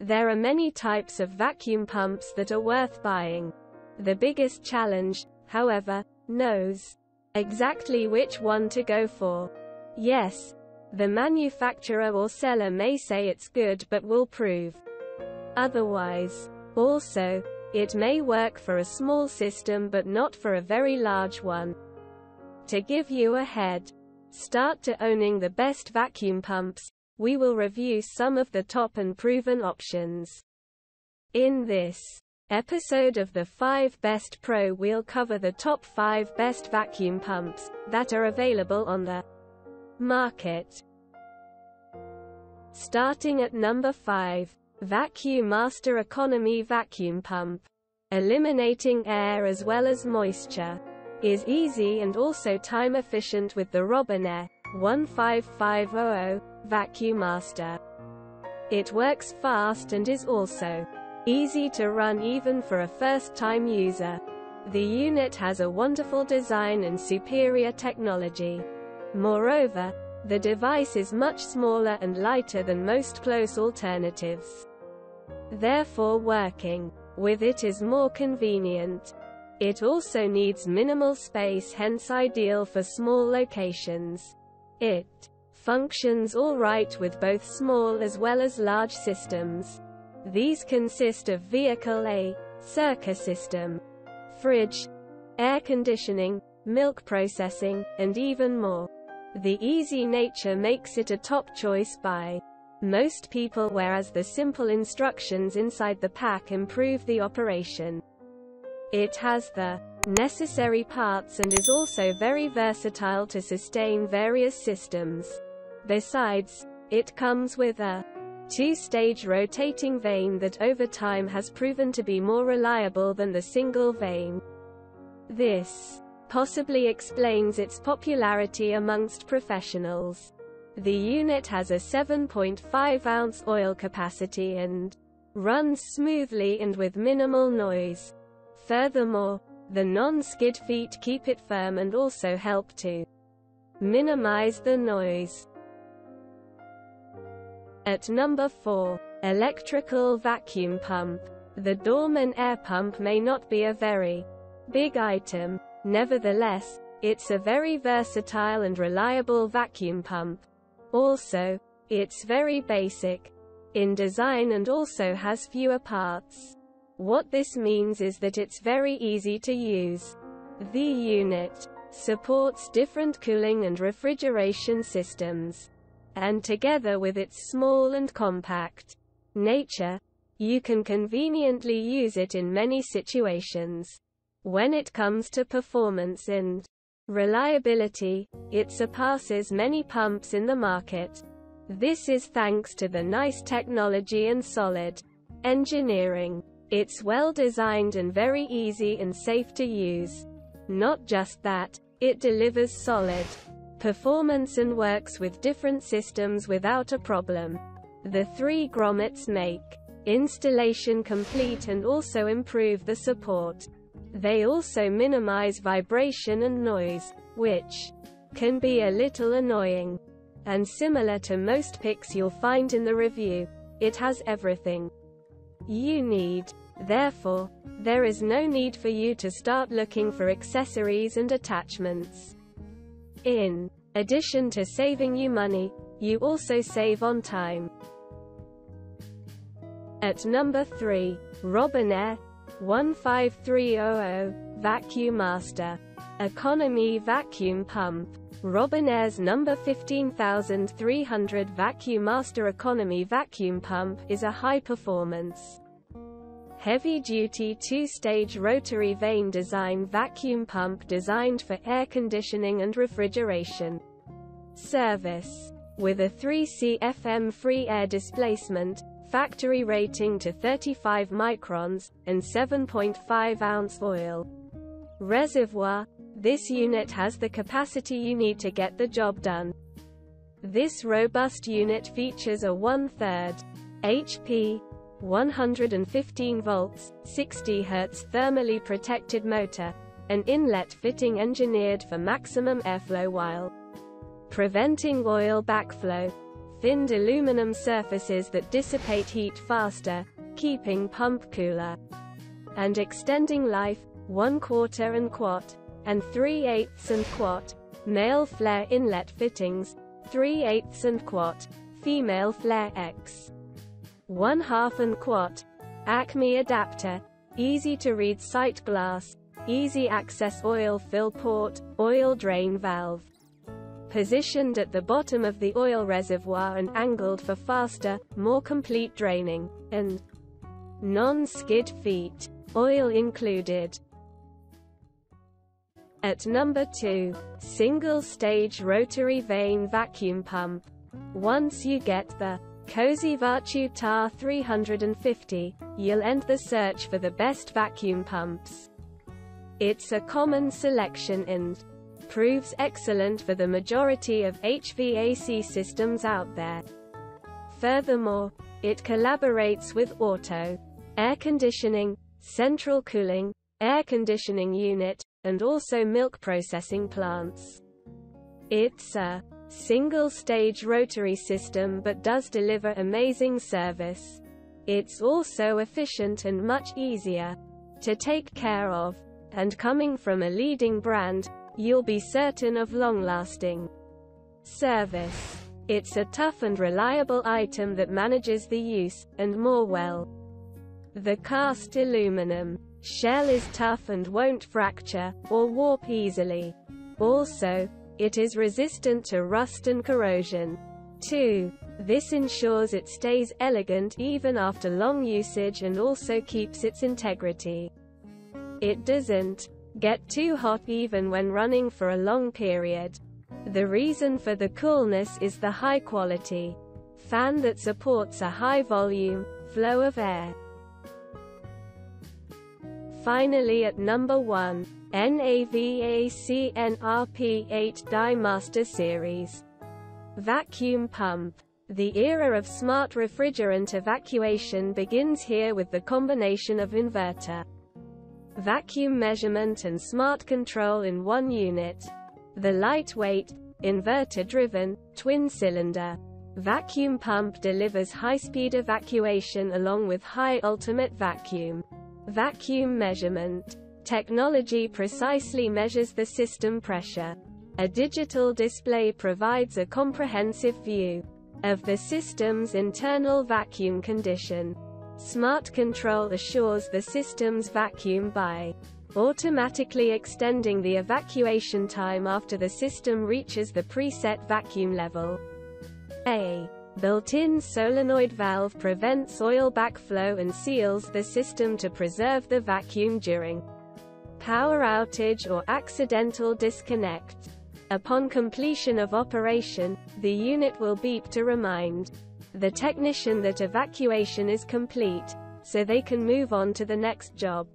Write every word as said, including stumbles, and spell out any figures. There are many types of vacuum pumps that are worth buying. The biggest challenge, however, knows exactly which one to go for. Yes, the manufacturer or seller may say it's good but will prove otherwise. Also, it may work for a small system but not for a very large one. To give you a head start to owning the best vacuum pumps, we will review some of the top and proven options. In this episode of the five Best Pro, we'll cover the top five best vacuum pumps that are available on the market. Starting at number five, Vacuum Master Economy Vacuum Pump. Eliminating air as well as moisture is easy and also time efficient with the Robinair one five five zero zero Vacuum Master. It works fast and is also easy to run even for a first-time user. The unit has a wonderful design and superior technology. Moreover, the device is much smaller and lighter than most close alternatives. Therefore, working with it is more convenient. It also needs minimal space, hence ideal for small locations. It functions all right with both small as well as large systems. These consist of vehicle A, circa system, fridge, air conditioning, milk processing, and even more. The easy nature makes it a top choice by most people, whereas the simple instructions inside the pack improve the operation. It has the necessary parts and is also very versatile to sustain various systems. Besides, it comes with a two-stage rotating vane that over time has proven to be more reliable than the single vane. This possibly explains its popularity amongst professionals. The unit has a seven point five ounce oil capacity and runs smoothly and with minimal noise. Furthermore, the non-skid feet keep it firm and also help to minimize the noise. At number four, Electrical Vacuum Pump. The Dorman air pump may not be a very big item. Nevertheless, it's a very versatile and reliable vacuum pump. Also, it's very basic in design and also has fewer parts. What this means is that it's very easy to use. The unit supports different cooling and refrigeration systems, and together with its small and compact nature, you can conveniently use it in many situations. When it comes to performance and reliability, it surpasses many pumps in the market. This is thanks to the nice technology and solid engineering. It's well designed and very easy and safe to use. Not just that, it delivers solid performance and works with different systems without a problem. The three grommets make installation complete and also improve the support. They also minimize vibration and noise, which can be a little annoying. And similar to most picks you'll find in the review, it has everything you need. Therefore, there is no need for you to start looking for accessories and attachments. In addition to saving you money, you also save on time. At number three, Robinair one five three zero zero Vacuum Master Economy Vacuum Pump. Robinair's number fifteen thousand three hundred Vacuum Master Economy Vacuum Pump is a high-performance, heavy-duty two-stage rotary vane design vacuum pump designed for air conditioning and refrigeration service. With a three C F M free air displacement, factory rating to thirty-five microns, and seven point five ounce oil reservoir, this unit has the capacity you need to get the job done. This robust unit features a one third H P, one hundred fifteen volts, sixty hertz thermally protected motor, an inlet fitting engineered for maximum airflow while preventing oil backflow. thinned aluminum surfaces that dissipate heat faster, keeping pump cooler and extending life. One quarter and quart, and three eighths and quart, male flare inlet fittings, three eighths and quart, female flare X. one half and quart, Acme adapter, easy to read sight glass, easy access oil fill port, oil drain valve. Positioned at the bottom of the oil reservoir and angled for faster, more complete draining, and non-skid feet, oil included. At number two, single-stage rotary vane vacuum pump. Once you get the Cozy VacuTar three hundred fifty, you'll end the search for the best vacuum pumps. It's a common selection and proves excellent for the majority of H V A C systems out there. Furthermore, it collaborates with auto, air conditioning, central cooling, air conditioning unit, and also milk processing plants. It's a single-stage rotary system but does deliver amazing service. It's also efficient and much easier to take care of, and coming from a leading brand, you'll be certain of long-lasting service. It's a tough and reliable item that manages the use, and more well. The cast aluminum shell is tough and won't fracture or warp easily. Also, it is resistant to rust and corrosion. two. This ensures it stays elegant even after long usage and also keeps its integrity. It doesn't get too hot even when running for a long period. The reason for the coolness is the high-quality fan that supports a high-volume flow of air. Finally, at number one, NAVAC N R P eight D I Master Series vacuum pump. The era of smart refrigerant evacuation begins here with the combination of inverter, vacuum measurement and smart control in one unit. The lightweight, inverter-driven, twin-cylinder vacuum pump delivers high-speed evacuation along with high ultimate vacuum. Vacuum measurement technology precisely measures the system pressure. A digital display provides a comprehensive view of the system's internal vacuum condition. Smart control assures the system's vacuum by automatically extending the evacuation time after the system reaches the preset vacuum level. A built-in solenoid valve prevents oil backflow and seals the system to preserve the vacuum during power outage or accidental disconnect. Upon completion of operation, the unit will beep to remind the technician that evacuation is complete, so they can move on to the next job.